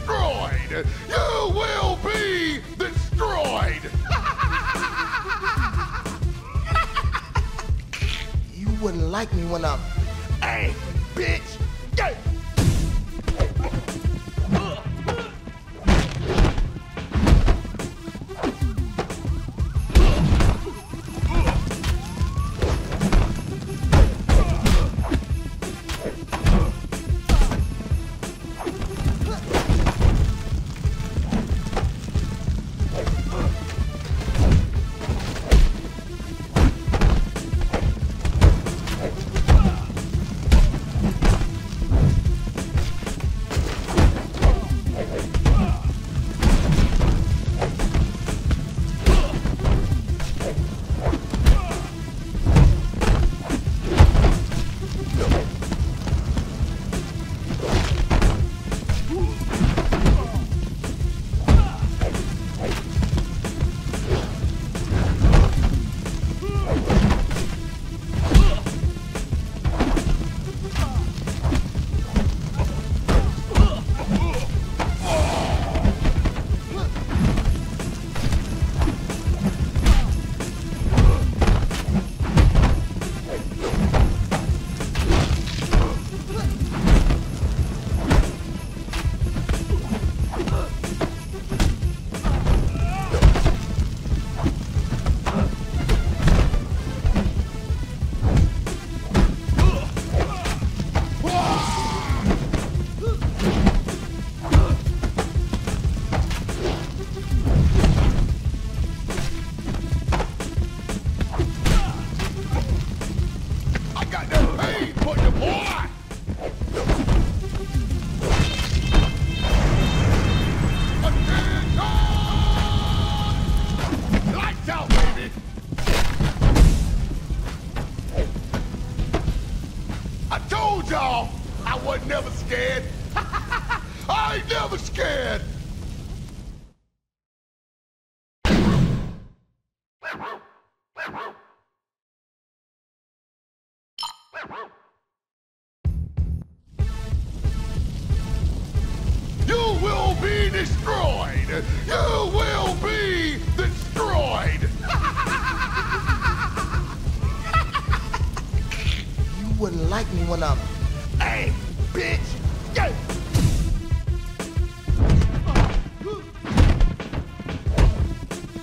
destroyed! You will be destroyed! You wouldn't like me when I'm... Hey, bitch! Hey. Hey, bitch! Yeah.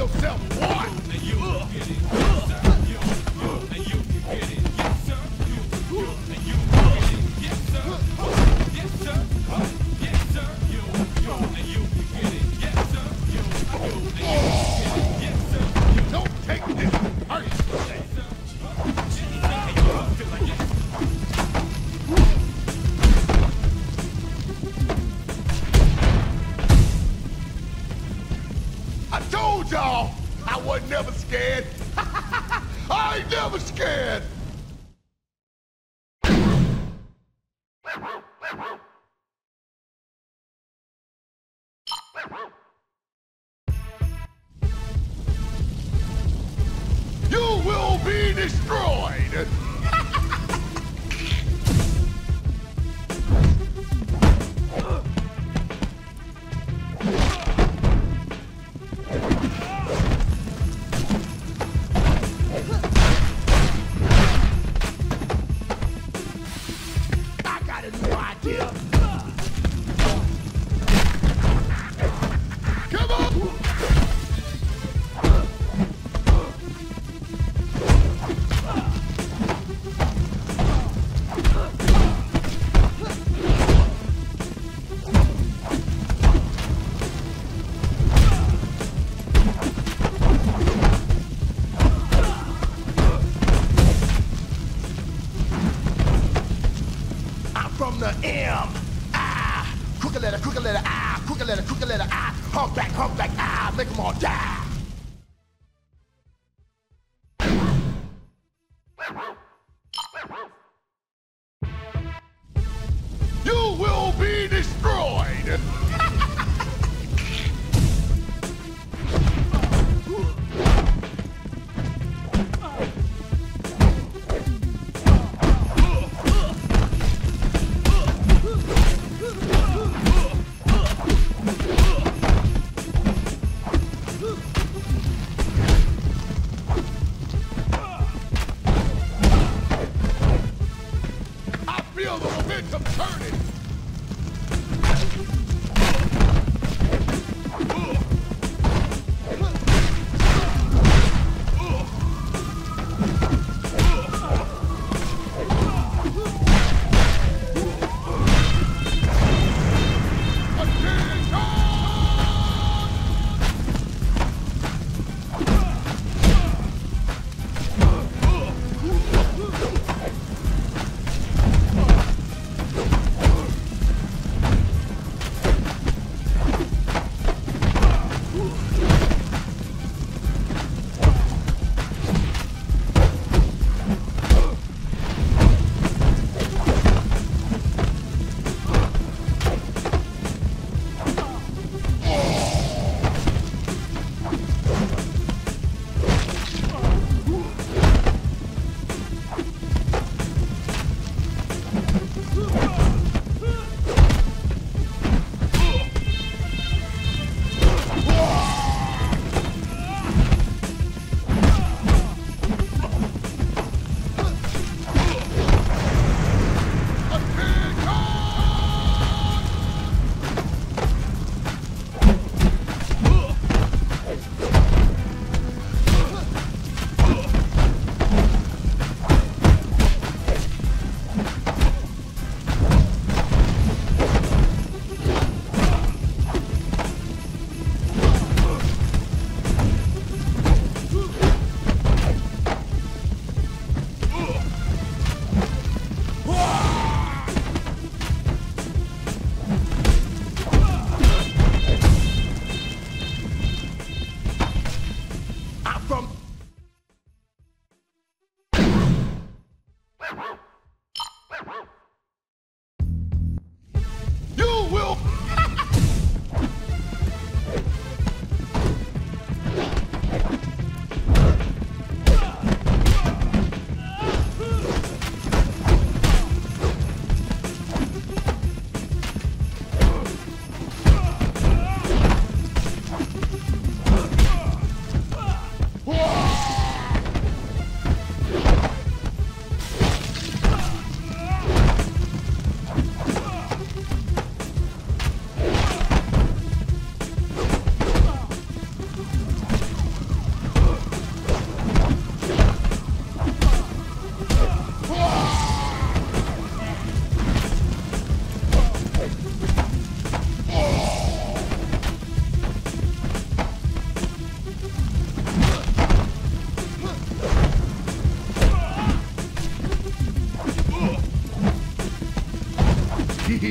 yourself one. And you can get it yourself. And you can get it yourself. And you can get it yourself. Yes sir. Yes sir. And you can get it. Yes sir. Yes sir. Don't take this. Hurry. I told y'all I was never scared. I ain't never scared. You will be destroyed.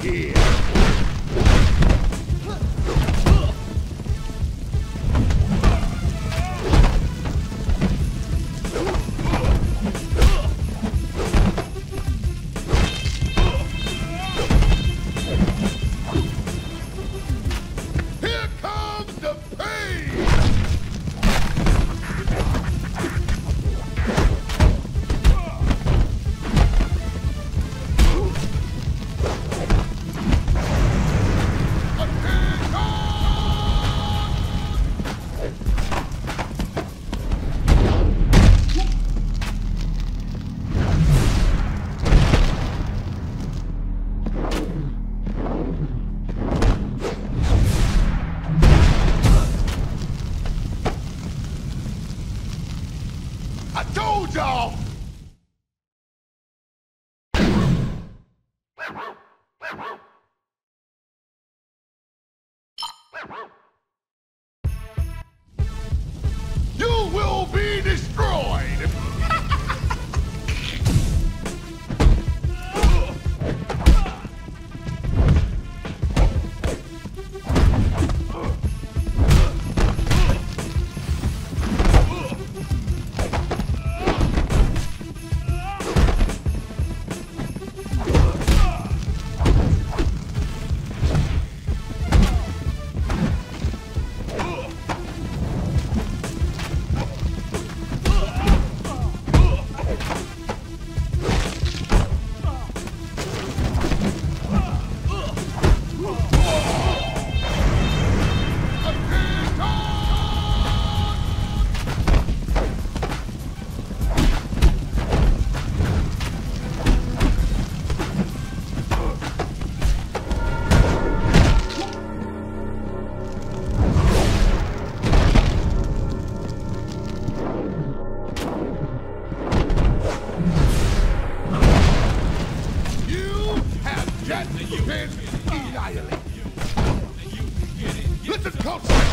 here. I told y'all! You will be destroyed! Let the culture